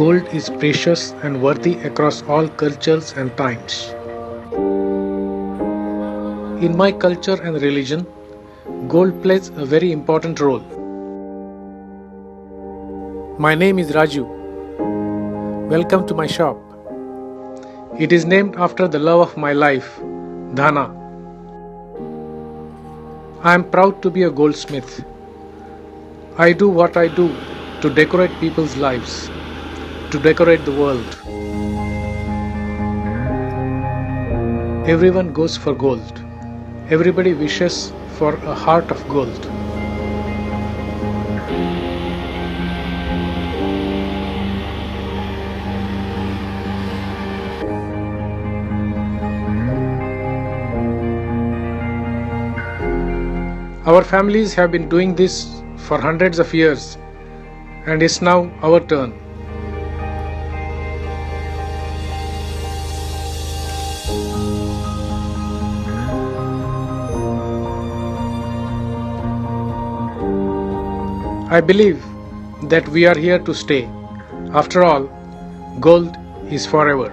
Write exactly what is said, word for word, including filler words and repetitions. Gold is precious and worthy across all cultures and times. In my culture and religion, gold plays a very important role. My name is Raju. Welcome to my shop. It is named after the love of my life, Dhana. I am proud to be a goldsmith. I do what I do to decorate people's lives, to decorate the world. Everyone goes for gold. Everybody wishes for a heart of gold. Our families have been doing this for hundreds of years, and it's now our turn. I believe that we are here to stay. After all, gold is forever.